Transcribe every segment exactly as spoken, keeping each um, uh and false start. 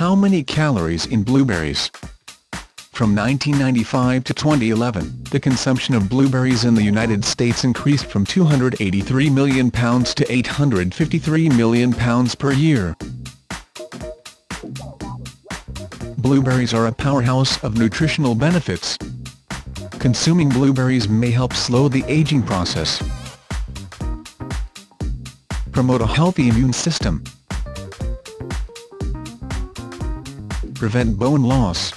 How many calories in blueberries? From nineteen ninety-five to twenty eleven, the consumption of blueberries in the United States increased from two hundred eighty-three million pounds to eight hundred fifty-three million pounds per year. Blueberries are a powerhouse of nutritional benefits. Consuming blueberries may help slow the aging process, promote a healthy immune system, prevent bone loss,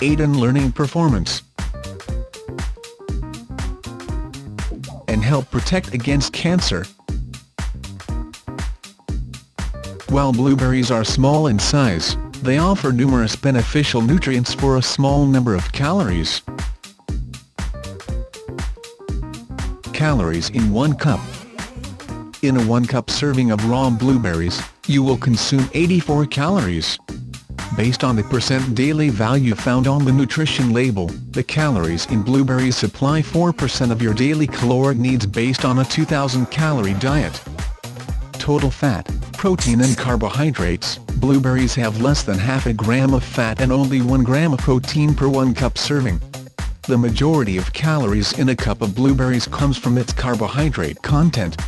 aid in learning performance, and help protect against cancer. While blueberries are small in size, they offer numerous beneficial nutrients for a small number of calories. Calories in one cup. In a one cup serving of raw blueberries, you will consume eighty-four calories. Based on the percent daily value found on the nutrition label, the calories in blueberries supply four percent of your daily caloric needs based on a two thousand calorie diet. Total fat, protein and carbohydrates. Blueberries have less than half a gram of fat and only one gram of protein per one cup serving. The majority of calories in a cup of blueberries comes from its carbohydrate content.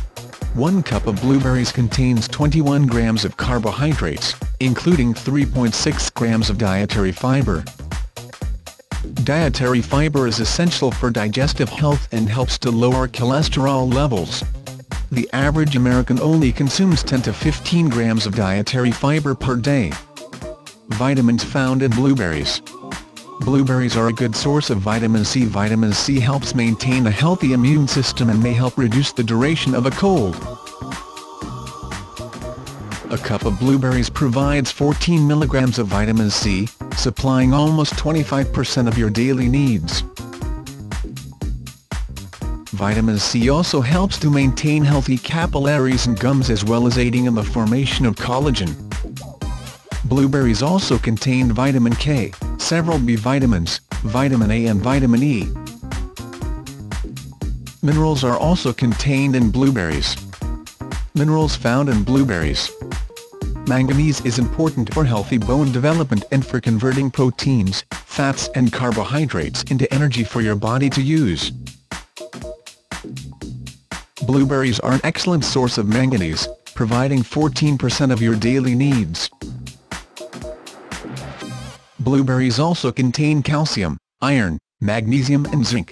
One cup of blueberries contains twenty-one grams of carbohydrates, including three point six grams of dietary fiber. Dietary fiber is essential for digestive health and helps to lower cholesterol levels. The average American only consumes ten to fifteen grams of dietary fiber per day. Vitamins found in blueberries. Blueberries are a good source of vitamin C. Vitamin C helps maintain a healthy immune system and may help reduce the duration of a cold. A cup of blueberries provides fourteen milligrams of vitamin C, supplying almost twenty-five percent of your daily needs. Vitamin C also helps to maintain healthy capillaries and gums as well as aiding in the formation of collagen. Blueberries also contain vitamin K, several B vitamins, vitamin A and vitamin E. Minerals are also contained in blueberries. Minerals found in blueberries. Manganese is important for healthy bone development and for converting proteins, fats and carbohydrates into energy for your body to use. Blueberries are an excellent source of manganese, providing fourteen percent of your daily needs. Blueberries also contain calcium, iron, magnesium and zinc.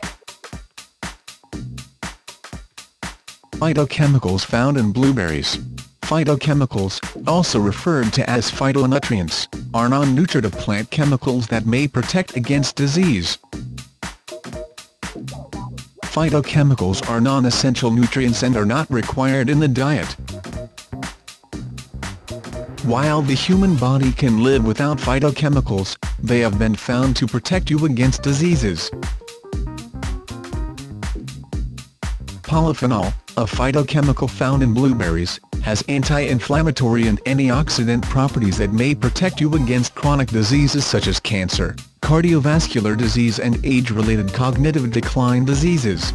Phytochemicals found in blueberries. Phytochemicals, also referred to as phytonutrients, are non-nutritive plant chemicals that may protect against disease. Phytochemicals are non-essential nutrients and are not required in the diet. While the human body can live without phytochemicals, they have been found to protect you against diseases. Polyphenol, a phytochemical found in blueberries, has anti-inflammatory and antioxidant properties that may protect you against chronic diseases such as cancer, cardiovascular disease and age-related cognitive decline diseases.